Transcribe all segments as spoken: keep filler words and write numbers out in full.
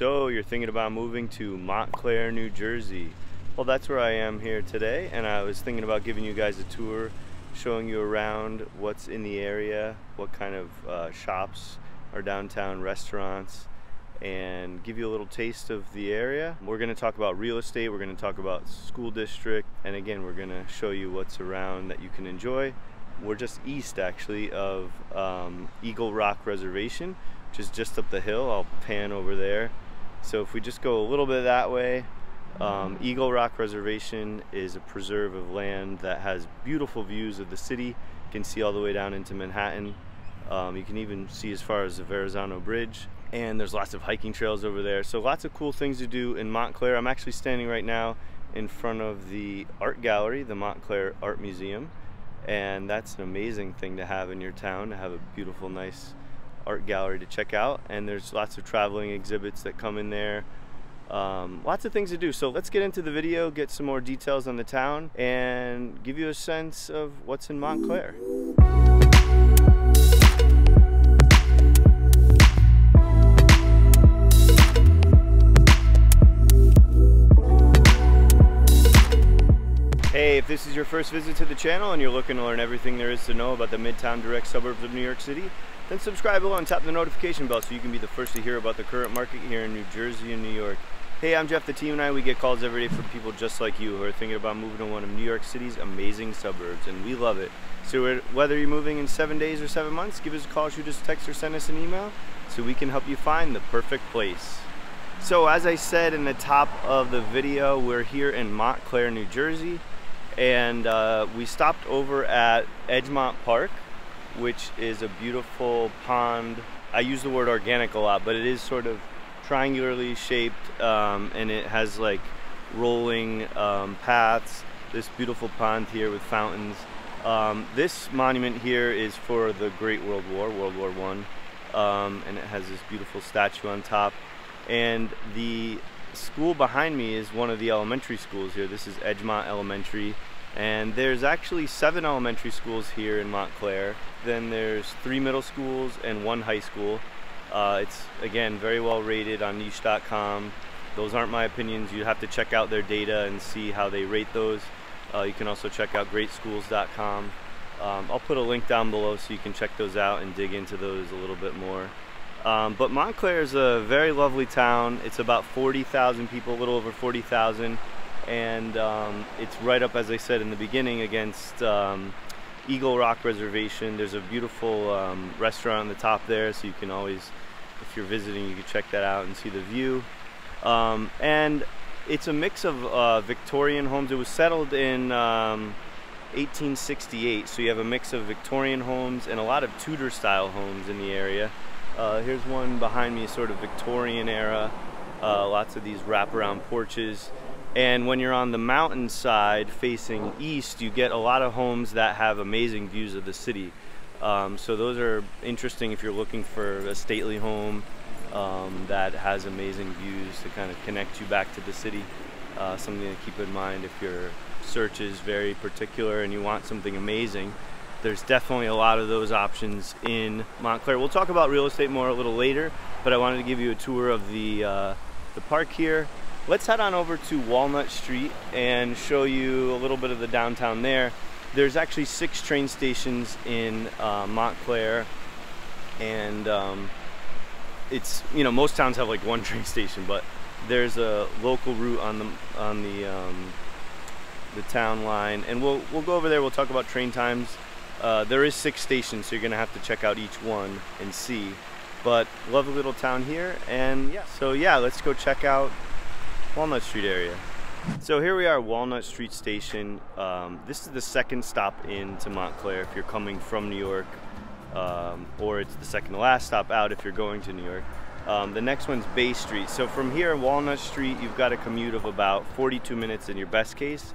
So you're thinking about moving to Montclair, New Jersey. Well, that's where I am here today, and I was thinking about giving you guys a tour, showing you around what's in the area, what kind of uh, shops are downtown, restaurants, and give you a little taste of the area. We're going to talk about real estate, we're going to talk about school district, and again we're going to show you what's around that you can enjoy. We're just east actually of um, Eagle Rock Reservation, which is just up the hill. I'll pan over there. So if we just go a little bit that way, um, Eagle Rock Reservation is a preserve of land that has beautiful views of the city. You can see all the way down into Manhattan. Um, you can even see as far as the Verrazano Bridge. And there's lots of hiking trails over there. So lots of cool things to do in Montclair. I'm actually standing right now in front of the art gallery, the Montclair Art Museum. And that's an amazing thing to have in your town, to have a beautiful, nice art gallery to check out. And there's lots of traveling exhibits that come in there. Um, lots of things to do. So let's get into the video, get some more details on the town, and give you a sense of what's in Montclair. Hey, if this is your first visit to the channel and you're looking to learn everything there is to know about the Midtown Direct suburbs of New York City, then subscribe below and tap the notification bell so you can be the first to hear about the current market here in New Jersey and New York. Hey, I'm Jeff. The team and I, we get calls every day from people just like you who are thinking about moving to one of New York City's amazing suburbs, and we love it. So whether you're moving in seven days or seven months, give us a call, shoot us a text, or send us an email so we can help you find the perfect place. So as I said in the top of the video, we're here in Montclair, New Jersey. And uh, we stopped over at Edgemont Park, which is a beautiful pond. I use the word organic a lot, but it is sort of triangularly shaped, um, and it has like rolling um, paths, this beautiful pond here with fountains. Um, this monument here is for the Great World War, World War One, um, and it has this beautiful statue on top. And the school behind me is one of the elementary schools here. This is Edgemont Elementary, and there's actually seven elementary schools here in Montclair. Then there's three middle schools and one high school. Uh, it's again very well rated on niche dot com. Those aren't my opinions. You have to check out their data and see how they rate those. Uh, you can also check out great schools dot com. Um, I'll put a link down below so you can check those out and dig into those a little bit more. Um, but Montclair is a very lovely town. It's about forty thousand people, a little over forty thousand, and um, it's right up, as I said in the beginning, against um, Eagle Rock Reservation. There's a beautiful um, restaurant on the top there, so you can always, if you're visiting, you can check that out and see the view. Um, and it's a mix of uh, Victorian homes. It was settled in um, eighteen sixty-eight, so you have a mix of Victorian homes and a lot of Tudor-style homes in the area. Uh, here's one behind me, sort of Victorian era, uh, lots of these wraparound porches. And when you're on the mountainside facing east, you get a lot of homes that have amazing views of the city. Um, so those are interesting if you're looking for a stately home um, that has amazing views to kind of connect you back to the city. Uh, something to keep in mind if your search is very particular and you want something amazing. There's definitely a lot of those options in Montclair. We'll talk about real estate more a little later, but I wanted to give you a tour of the, uh, the park here. Let's head on over to Walnut Street and show you a little bit of the downtown there. There's actually six train stations in uh, Montclair, and um, it's, you know, most towns have like one train station, but there's a local route on the, on the, um, the town line, and we'll, we'll go over there, we'll talk about train times. Uh, there is six stations, so you're gonna have to check out each one and see. But lovely little town here, and yeah. So yeah, let's go check out Walnut Street area. So here we are, Walnut Street Station. Um, this is the second stop into Montclair if you're coming from New York, um, or it's the second to last stop out if you're going to New York. Um, the next one's Bay Street. So from here, Walnut Street, you've got a commute of about forty-two minutes in your best case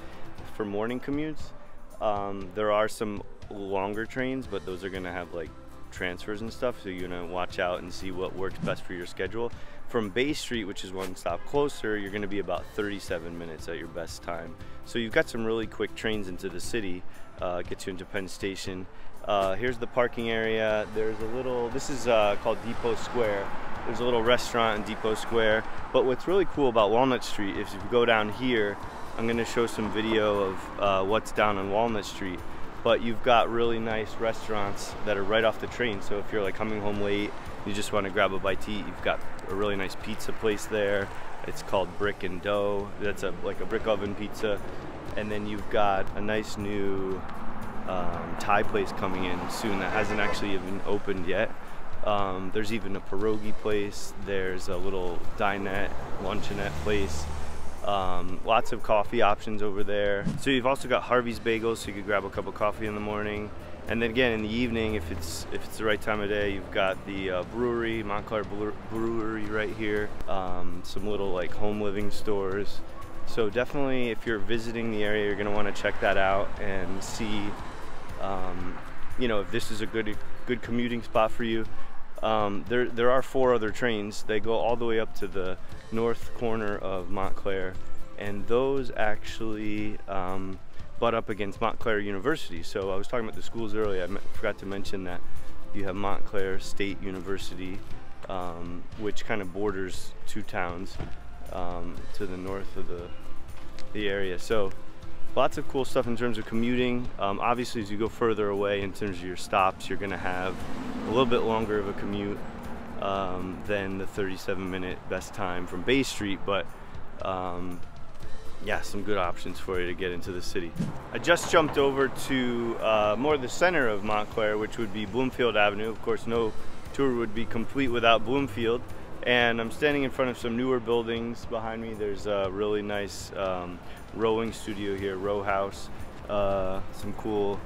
for morning commutes. Um, there are some longer trains, but those are gonna have like transfers and stuff, so you're gonna watch out and see what works best for your schedule. From Bay Street, which is one stop closer, you're gonna be about thirty-seven minutes at your best time. So you've got some really quick trains into the city, uh, gets you into Penn Station. Uh, here's the parking area. There's a little, this is uh, called Depot Square, There's a little restaurant in Depot Square. But what's really cool about Walnut Street is if you go down here, I'm going to show some video of uh, what's down on Walnut Street. But you've got really nice restaurants that are right off the train. So if you're like coming home late, you just want to grab a bite to eat, you've got a really nice pizza place there. It's called Brick and Dough. That's a like a brick oven pizza. And then you've got a nice new um, Thai place coming in soon that hasn't actually even opened yet. Um, there's even a pierogi place. There's a little dinette, luncheonette place. Um, lots of coffee options over there. So you've also got Harvey's Bagels, so you could grab a cup of coffee in the morning. And then again in the evening, if it's if it's the right time of day, you've got the uh, brewery, Montclair Brewery right here. Um, some little like home living stores. So definitely, if you're visiting the area, you're gonna want to check that out and see, um, you know, if this is a good good commuting spot for you. Um, there, there are four other trains. They go all the way up to the north corner of Montclair, and those actually um, butt up against Montclair University. So I was talking about the schools earlier. I forgot to mention that you have Montclair State University, um, which kind of borders two towns um, to the north of the, the area. So lots of cool stuff in terms of commuting. Um, obviously, as you go further away in terms of your stops, you're gonna have a little bit longer of a commute um, than the thirty-seven minute best time from Bay Street, but um, yeah, some good options for you to get into the city. I just jumped over to uh, more the center of Montclair, which would be Bloomfield Avenue. Of course, no tour would be complete without Bloomfield. And I'm standing in front of some newer buildings behind me. There's a really nice um, rowing studio here, row house, uh, some cool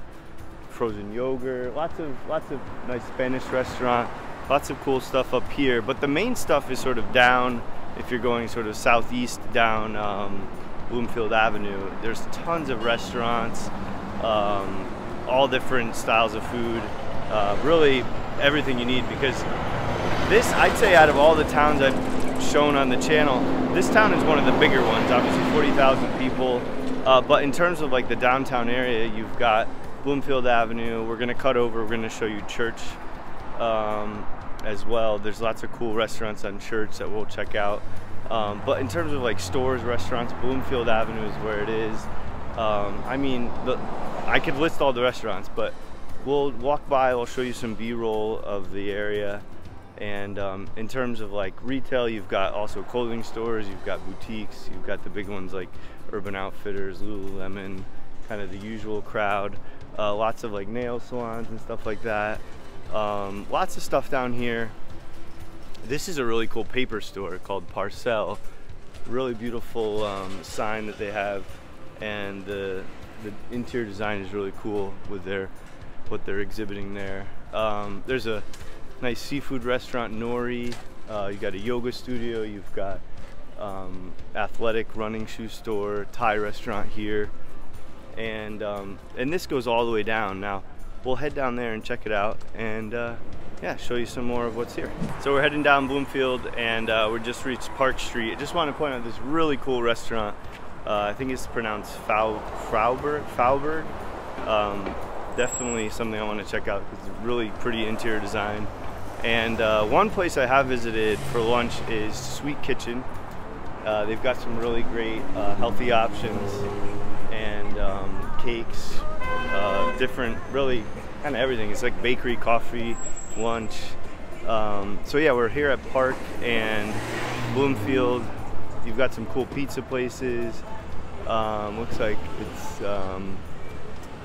frozen yogurt, lots of lots of nice Spanish restaurant, lots of cool stuff up here. But the main stuff is sort of down, if you're going sort of southeast down um, Bloomfield Avenue. There's tons of restaurants, um, all different styles of food, uh, really everything you need, because this, I'd say out of all the towns I've shown on the channel, this town is one of the bigger ones, obviously forty thousand people. Uh, but in terms of like the downtown area, you've got Bloomfield Avenue. We're gonna cut over, we're gonna show you Church um, as well. There's lots of cool restaurants on Church that we'll check out. Um, but in terms of like stores, restaurants, Bloomfield Avenue is where it is. Um, I mean, the, I could list all the restaurants, but we'll walk by, I'll show you some B-roll of the area. And um, in terms of like retail, you've got also clothing stores, you've got boutiques, you've got the big ones like Urban Outfitters, Lululemon, kind of the usual crowd. Uh, lots of like nail salons and stuff like that. Um, lots of stuff down here. This is a really cool paper store called Parcel. Really beautiful um, sign that they have, and the, the interior design is really cool with their what they're exhibiting there. Um, there's a nice seafood restaurant, Nori. Uh, you got a yoga studio. You've got um, athletic running shoe store, Thai restaurant here, and um, and this goes all the way down. Now we'll head down there and check it out, and uh, yeah, show you some more of what's here. So we're heading down Bloomfield, and uh, we just reached Park Street. I just want to point out this really cool restaurant. Uh, I think it's pronounced Fau Fauberg. Fauberg. Um, definitely something I want to check out because it's really pretty interior design. And uh, one place I have visited for lunch is Sweet Kitchen. Uh, they've got some really great uh, healthy options and um, cakes, uh, different, really kind of everything. It's like bakery, coffee, lunch. Um, so yeah, we're here at Park and Bloomfield. You've got some cool pizza places. Um, looks like it's um,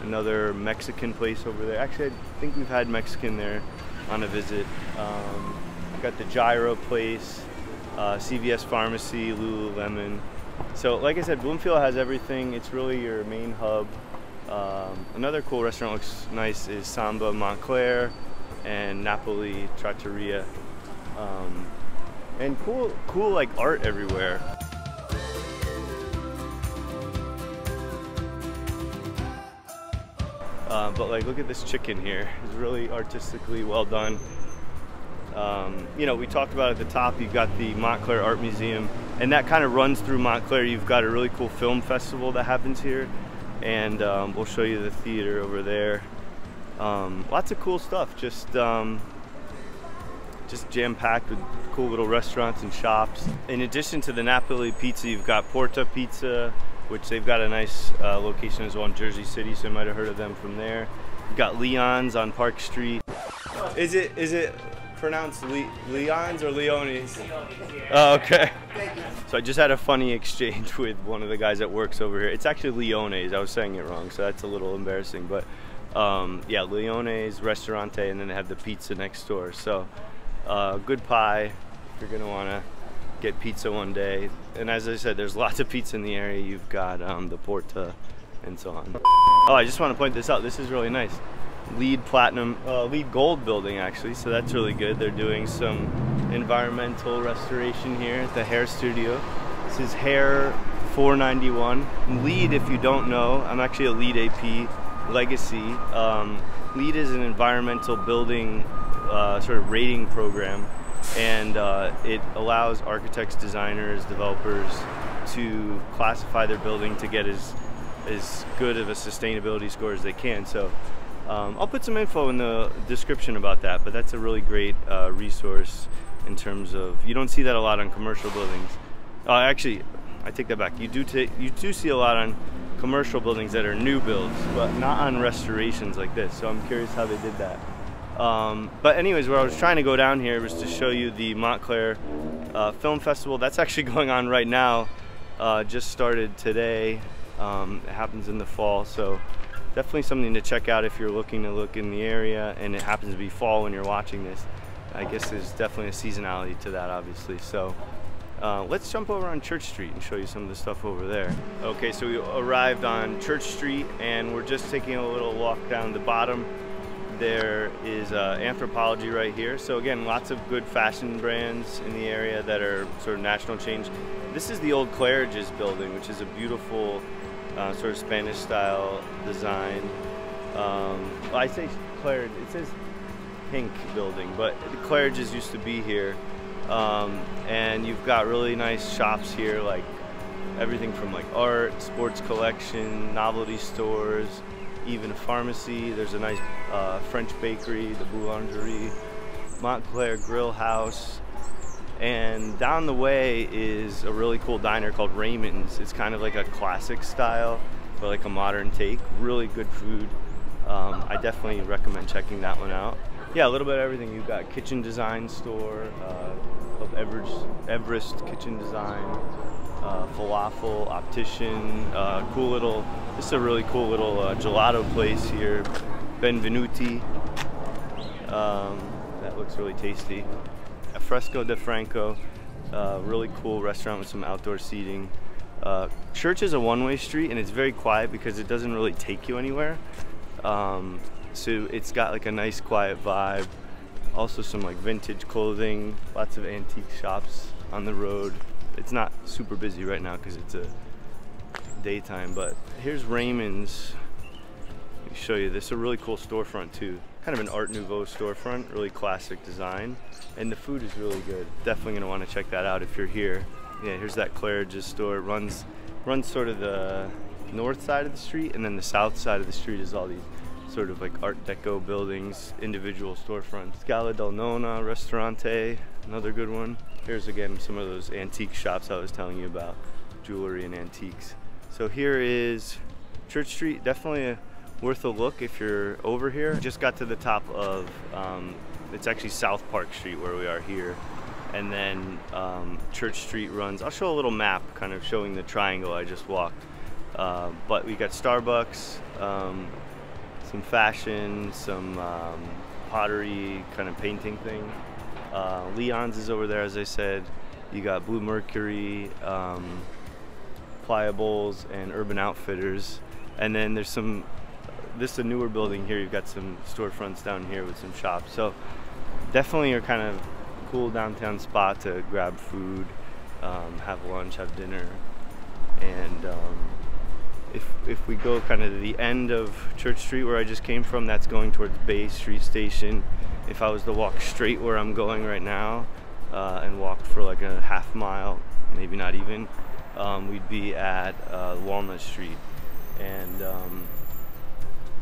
another Mexican place over there. Actually, I think we've had Mexican there on a visit. Um, got the gyro place, uh, C V S Pharmacy, Lululemon. So like I said, Bloomfield has everything. It's really your main hub. Um, another cool restaurant looks nice is Samba Montclair and Napoli Trattoria. Um, and cool, cool like art everywhere. Uh, but like, look at this chicken here. It's really artistically well done. Um, you know, we talked about at the top, you've got the Montclair Art Museum, and that kind of runs through Montclair. You've got a really cool film festival that happens here, and um, we'll show you the theater over there. Um, lots of cool stuff. Just um, just jam-packed with cool little restaurants and shops. In addition to the Napoli pizza, you've got Porta Pizza, which they've got a nice uh, location as well in Jersey City, so you might have heard of them from there. You've got Leone's on Park Street. Is it is it pronounced Le Leone's or Leone's? Oh, okay. So I just had a funny exchange with one of the guys that works over here. It's actually Leone's. I was saying it wrong, so that's a little embarrassing. But um, yeah, Leone's Restaurante, and then they have the pizza next door. So uh, good pie if you're gonna wanna get pizza one day. And as I said, there's lots of pizza in the area. You've got um, the Porta and so on. Oh, I just want to point this out. This is really nice. LEED Platinum, uh, LEED Gold building actually, so that's really good. They're doing some environmental restoration here at the Hair Studio. This is Hair four ninety-one. And LEED, if you don't know, I'm actually a LEED A P legacy. Um, LEED is an environmental building uh, sort of rating program, and uh, it allows architects, designers, developers to classify their building to get as as good of a sustainability score as they can. So. Um, I'll put some info in the description about that, but that's a really great uh, resource in terms of, you don't see that a lot on commercial buildings. Uh, actually, I take that back. You do, you do see a lot on commercial buildings that are new builds, but not on restorations like this, so I'm curious how they did that. Um, but anyways, what I was trying to go down here was to show you the Montclair uh, Film Festival. That's actually going on right now. Uh, just started today. Um, it happens in the fall, so definitely something to check out if you're looking to look in the area, and it happens to be fall when you're watching this. I guess there's definitely a seasonality to that, obviously. So uh, let's jump over on Church Street and show you some of the stuff over there. Okay, so we arrived on Church Street, and we're just taking a little walk down the bottom. There is uh, Anthropologie right here. So again, lots of good fashion brands in the area that are sort of national chains. This is the old Claridge's building, which is a beautiful Uh, sort of Spanish style design. Um, well, I say Claridge, it says pink building, but the Claridge's used to be here. Um, and you've got really nice shops here, like everything from like art, sports collection, novelty stores, even a pharmacy. There's a nice uh, French bakery, the Boulangerie, Montclair Grill House. And down the way is a really cool diner called Raymond's. It's kind of like a classic style, but like a modern take. Really good food. Um, I definitely recommend checking that one out. Yeah, a little bit of everything. You've got kitchen design store, uh, of Everest, Everest Kitchen Design, uh, falafel, optician, uh, cool little, this is a really cool little uh, gelato place here, Benvenuti. Um, that looks really tasty. Fresco de Franco, uh, really cool restaurant with some outdoor seating. Uh, Church is a one-way street, and it's very quiet because it doesn't really take you anywhere. Um, so it's got like a nice quiet vibe. Also some like vintage clothing, lots of antique shops on the road. It's not super busy right now because it's a daytime, but here's Raymond's. Let me show you this, a really cool storefront too. Kind of an Art Nouveau storefront, really classic design, and the food is really good. Definitely gonna want to check that out if you're here. Yeah, here's that Claridge's store. It runs, runs sort of the north side of the street, and then the south side of the street is all these sort of like Art Deco buildings, individual storefronts. Scala del Nonna Restaurante, another good one. Here's again some of those antique shops I was telling you about, jewelry and antiques. So here is Church Street, definitely a worth a look if you're over here. Just got to the top of, um, it's actually South Park Street where we are here. And then um, Church Street runs, I'll show a little map kind of showing the triangle I just walked. Uh, but we got Starbucks, um, some fashion, some um, pottery kind of painting thing. Uh, Leone's is over there, as I said. You got Blue Mercury, um, Pliables, and Urban Outfitters. And then there's some, this is a newer building here. You've got some storefronts down here with some shops. So definitely a kind of cool downtown spot to grab food, um, have lunch, have dinner. And um, if, if we go kind of to the end of Church Street where I just came from, that's going towards Bay Street Station. If I was to walk straight where I'm going right now uh, and walk for like a half mile, maybe not even, um, we'd be at uh, Walnut Street. And um,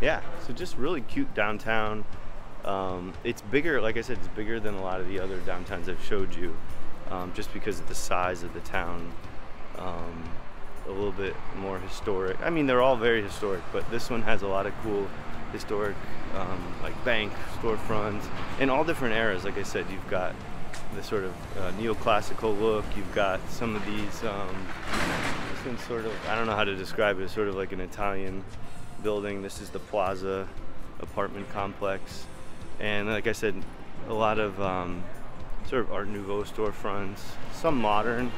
yeah, so just really cute downtown. Um, it's bigger, like I said, it's bigger than a lot of the other downtowns I've showed you, um, just because of the size of the town. Um, a little bit more historic. I mean, they're all very historic, but this one has a lot of cool historic, um, like bank storefronts in all different eras. Like I said, you've got the sort of uh, neoclassical look. You've got some of these, um, this one's sort of, I don't know how to describe it, it's sort of like an Italian building. This is the Plaza apartment complex. And like I said, a lot of um, sort of Art Nouveau storefronts, some modern,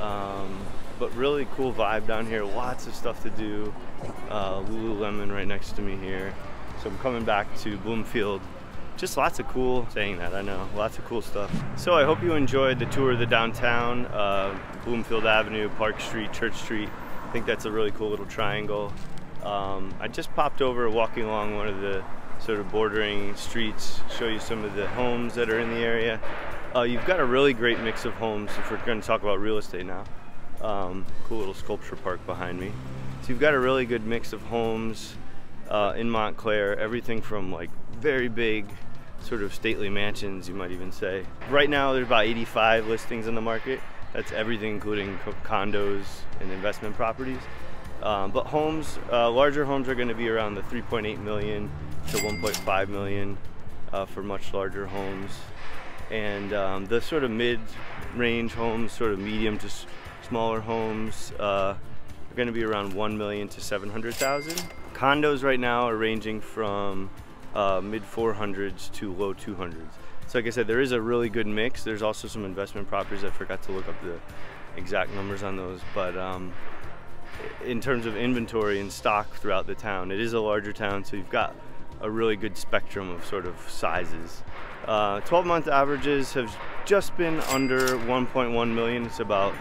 um, but really cool vibe down here. Lots of stuff to do. Uh, Lululemon right next to me here. So I'm coming back to Bloomfield. Just lots of cool, saying that, I know, lots of cool stuff. So I hope you enjoyed the tour of the downtown, uh, Bloomfield Avenue, Park Street, Church Street. I think that's a really cool little triangle. Um, I just popped over walking along one of the sort of bordering streets, show you some of the homes that are in the area. Uh, you've got a really great mix of homes if we're going to talk about real estate now. Um, cool little sculpture park behind me. So you've got a really good mix of homes uh, in Montclair, everything from like very big sort of stately mansions, you might even say. Right now there's about eighty-five listings in the market. That's everything including condos and investment properties. Um, but homes, uh, larger homes are going to be around the three point eight million to one point five million uh, for much larger homes. And um, the sort of mid-range homes, sort of medium to s smaller homes, uh, are going to be around one million to seven hundred thousand. Condos right now are ranging from uh, mid four hundreds to low two hundreds. So like I said, there is a really good mix. There's also some investment properties. I forgot to look up the exact numbers on those, but um, in terms of inventory and stock throughout the town, it is a larger town, so you've got a really good spectrum of sort of sizes. Uh, twelve month averages have just been under one point one million. It's about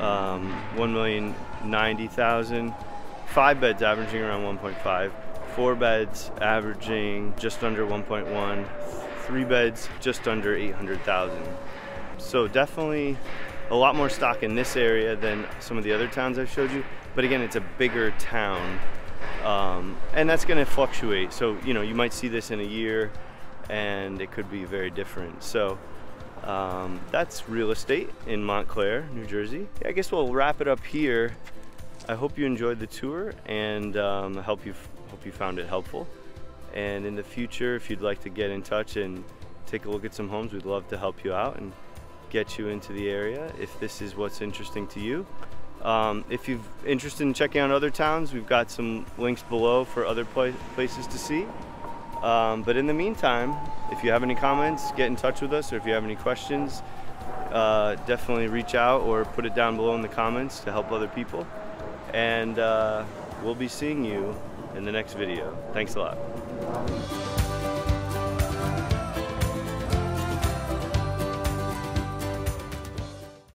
um, one million ninety thousand. Five beds averaging around one point five. Four beds averaging just under one point one. Three beds just under eight hundred thousand. So definitely a lot more stock in this area than some of the other towns I've showed you. But again, it's a bigger town. Um, and that's going to fluctuate. So, you know, you might see this in a year and it could be very different. So um, that's real estate in Montclair, New Jersey. Yeah, I guess we'll wrap it up here. I hope you enjoyed the tour, and um, I hope you hope you found it helpful. And in the future, if you'd like to get in touch and take a look at some homes, we'd love to help you out and get you into the area if this is what's interesting to you. Um, if you're interested in checking out other towns, we've got some links below for other pla places to see. Um, but in the meantime, if you have any comments, get in touch with us, or if you have any questions, uh, definitely reach out or put it down below in the comments to help other people. And uh, we'll be seeing you in the next video. Thanks a lot.